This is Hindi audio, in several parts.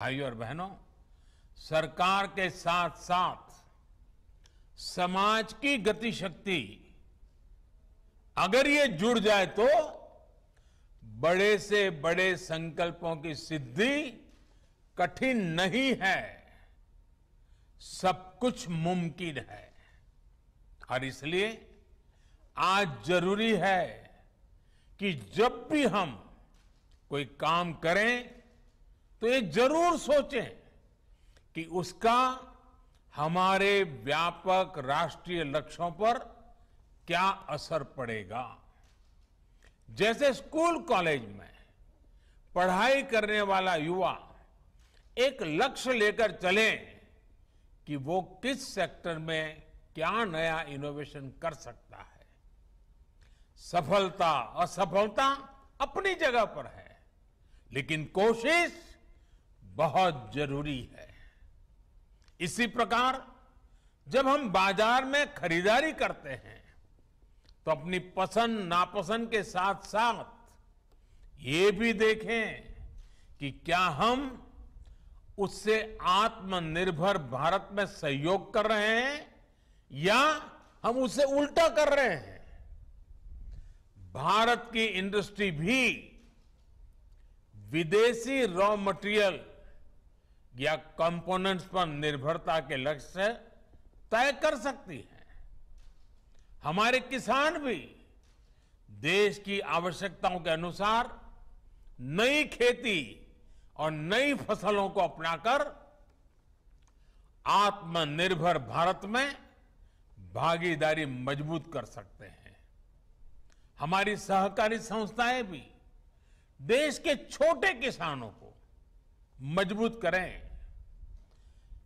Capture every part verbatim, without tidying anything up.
भाइयों और बहनों, सरकार के साथ साथ समाज की गति शक्ति अगर ये जुड़ जाए तो बड़े से बड़े संकल्पों की सिद्धि कठिन नहीं है, सब कुछ मुमकिन है। और इसलिए आज जरूरी है कि जब भी हम कोई काम करें तो ये जरूर सोचें कि उसका हमारे व्यापक राष्ट्रीय लक्ष्यों पर क्या असर पड़ेगा। जैसे स्कूल कॉलेज में पढ़ाई करने वाला युवा एक लक्ष्य लेकर चले कि वो किस सेक्टर में क्या नया इनोवेशन कर सकता है। सफलता असफलता अपनी जगह पर है, लेकिन कोशिश बहुत जरूरी है। इसी प्रकार जब हम बाजार में खरीदारी करते हैं तो अपनी पसंद नापसंद के साथ साथ ये भी देखें कि क्या हम उससे आत्मनिर्भर भारत में सहयोग कर रहे हैं या हम उसे उल्टा कर रहे हैं। भारत की इंडस्ट्री भी विदेशी रॉ मटेरियल या कंपोनेंट्स पर निर्भरता के लक्ष्य तय कर सकती है। हमारे किसान भी देश की आवश्यकताओं के अनुसार नई खेती और नई फसलों को अपनाकर आत्मनिर्भर भारत में भागीदारी मजबूत कर सकते हैं। हमारी सहकारी संस्थाएं भी देश के छोटे किसानों को मजबूत करें।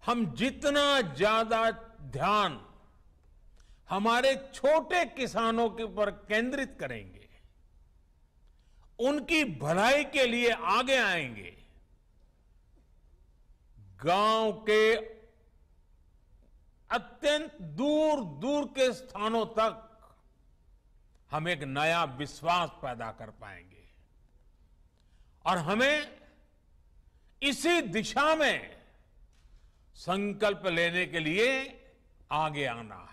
हम जितना ज्यादा ध्यान हमारे छोटे किसानों के ऊपर केंद्रित करेंगे, उनकी भलाई के लिए आगे आएंगे, गांव के अत्यंत दूर दूर के स्थानों तक हम एक नया विश्वास पैदा कर पाएंगे। और हमें इसी दिशा में संकल्प लेने के लिए आगे आना है।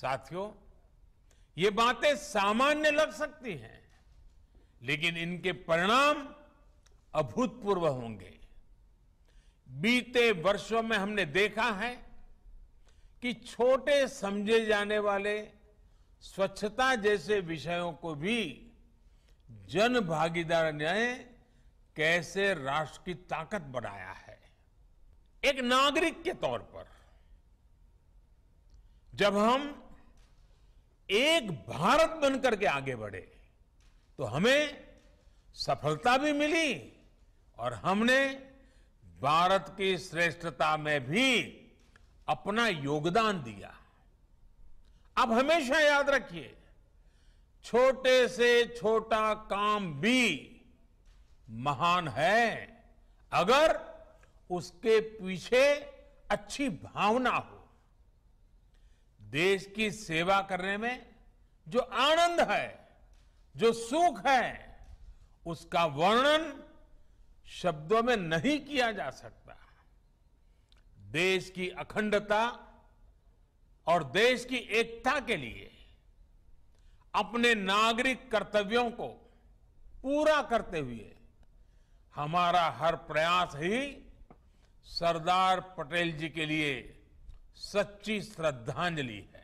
साथियों, ये बातें सामान्य लग सकती हैं, लेकिन इनके परिणाम अभूतपूर्व होंगे। बीते वर्षों में हमने देखा है कि छोटे समझे जाने वाले स्वच्छता जैसे विषयों को भी जन भागीदारी ने कैसे राष्ट्र की ताकत बनाया है। एक नागरिक के तौर पर जब हम एक भारत बनकर के आगे बढ़े तो हमें सफलता भी मिली और हमने भारत की श्रेष्ठता में भी अपना योगदान दिया। आप हमेशा याद रखिए, छोटे से छोटा काम भी महान है अगर उसके पीछे अच्छी भावना हो। देश की सेवा करने में जो आनंद है, जो सुख है, उसका वर्णन शब्दों में नहीं किया जा सकता। देश की अखंडता और देश की एकता के लिए अपने नागरिक कर्तव्यों को पूरा करते हुए हमारा हर प्रयास ही सरदार पटेल जी के लिए सच्ची श्रद्धांजलि है।